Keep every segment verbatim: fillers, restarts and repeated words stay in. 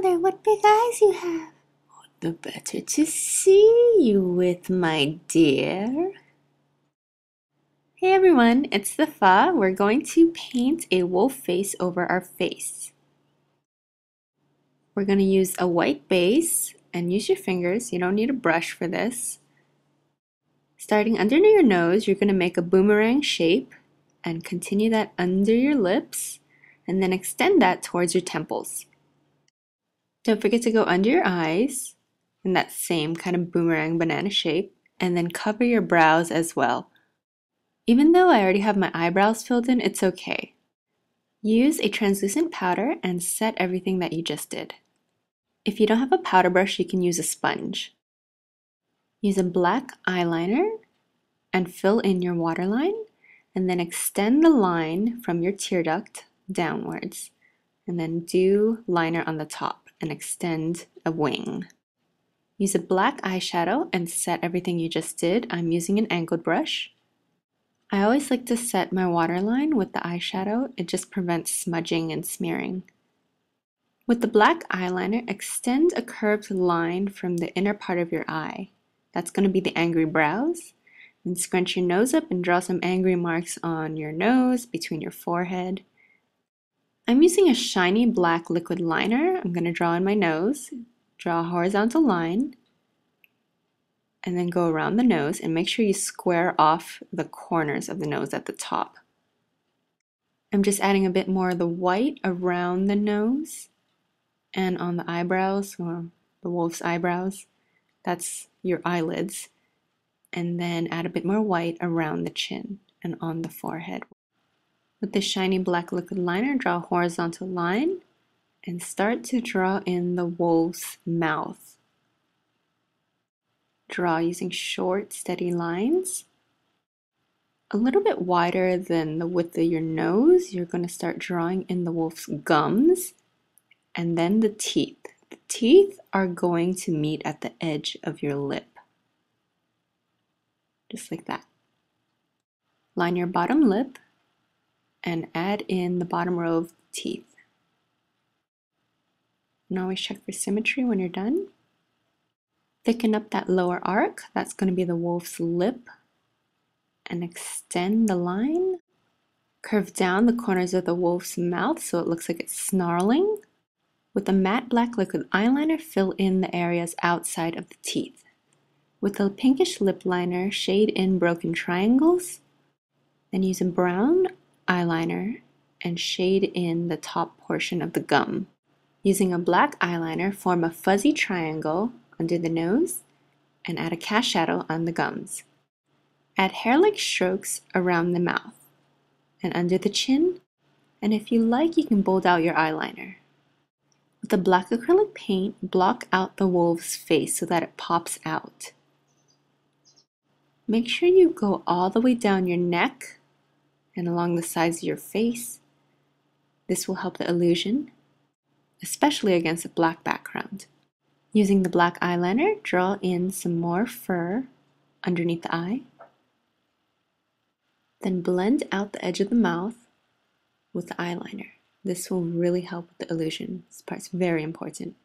grandmother, what big eyes you have. All the better to see you with, my dear. Hey everyone, it's itsthefa. We're going to paint a wolf face over our face. We're going to use a white base and use your fingers. You don't need a brush for this. Starting under your nose, you're going to make a boomerang shape and continue that under your lips and then extend that towards your temples. Don't forget to go under your eyes in that same kind of boomerang banana shape and then cover your brows as well. Even though I already have my eyebrows filled in, it's okay. Use a translucent powder and set everything that you just did. If you don't have a powder brush, you can use a sponge. Use a black eyeliner and fill in your waterline and then extend the line from your tear duct downwards and then do liner on the top and extend a wing. Use a black eyeshadow and set everything you just did. I'm using an angled brush. I always like to set my waterline with the eyeshadow. It just prevents smudging and smearing. With the black eyeliner, extend a curved line from the inner part of your eye. That's going to be the angry brows. And scrunch your nose up and draw some angry marks on your nose, between your forehead. I'm using a shiny black liquid liner. I'm going to draw in my nose, draw a horizontal line, and then go around the nose and make sure you square off the corners of the nose at the top. I'm just adding a bit more of the white around the nose and on the eyebrows, or the wolf's eyebrows. That's your eyelids. And then add a bit more white around the chin and on the forehead. With the shiny black liquid liner, draw a horizontal line and start to draw in the wolf's mouth. Draw using short, steady lines. A little bit wider than the width of your nose, you're going to start drawing in the wolf's gums and then the teeth. The teeth are going to meet at the edge of your lip. Just like that. Line your bottom lip and add in the bottom row of teeth. And always check for symmetry when you're done. Thicken up that lower arc. That's going to be the wolf's lip. And extend the line. Curve down the corners of the wolf's mouth so it looks like it's snarling. With a matte black liquid eyeliner, fill in the areas outside of the teeth. With a pinkish lip liner, shade in broken triangles, then use a brown eyeliner and shade in the top portion of the gum. Using a black eyeliner, form a fuzzy triangle under the nose and add a cast shadow on the gums. Add hair-like strokes around the mouth and under the chin, and if you like, you can bold out your eyeliner. With a black acrylic paint, block out the wolf's face so that it pops out. Make sure you go all the way down your neck and along the sides of your face. This will help the illusion, especially against a black background. Using the black eyeliner, draw in some more fur underneath the eye. Then blend out the edge of the mouth with the eyeliner. This will really help with the illusion. This part's very important.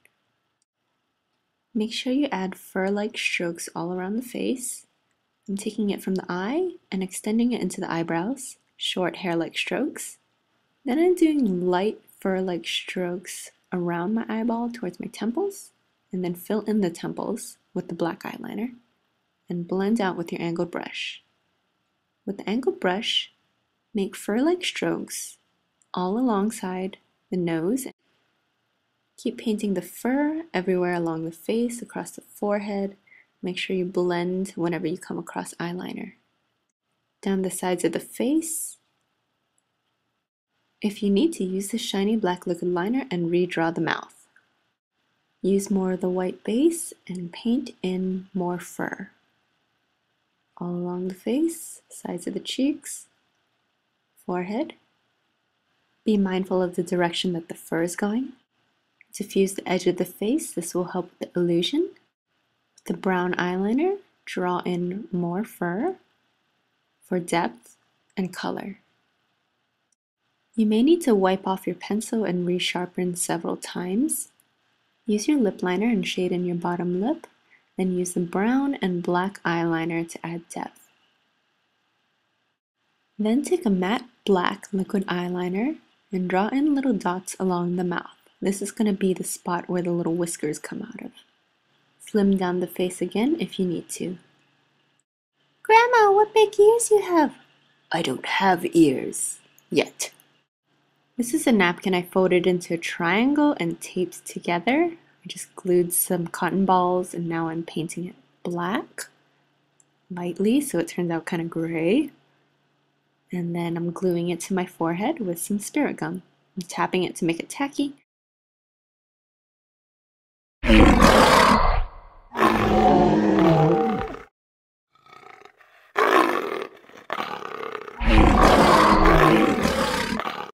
Make sure you add fur-like strokes all around the face. I'm taking it from the eye and extending it into the eyebrows, short hair-like strokes. Then I'm doing light fur-like strokes around my eyeball towards my temples, and then fill in the temples with the black eyeliner and blend out with your angled brush. With the angled brush, make fur-like strokes all alongside the nose. Keep painting the fur everywhere along the face, across the forehead. Make sure you blend whenever you come across eyeliner. Down the sides of the face. If you need to, use the shiny black liquid liner and redraw the mouth. Use more of the white base and paint in more fur. All along the face, sides of the cheeks, forehead. Be mindful of the direction that the fur is going. Diffuse the edge of the face. This will help with the illusion. The brown eyeliner, draw in more fur for depth and color. You may need to wipe off your pencil and resharpen several times. Use your lip liner and shade in your bottom lip, then use the brown and black eyeliner to add depth. Then take a matte black liquid eyeliner and draw in little dots along the mouth. This is going to be the spot where the little whiskers come out of. Slim down the face again if you need to. Grandma, what big ears you have! I don't have ears. Yet. This is a napkin I folded into a triangle and taped together. I just glued some cotton balls and now I'm painting it black, lightly, so it turns out kind of gray. And then I'm gluing it to my forehead with some spirit gum. I'm tapping it to make it tacky.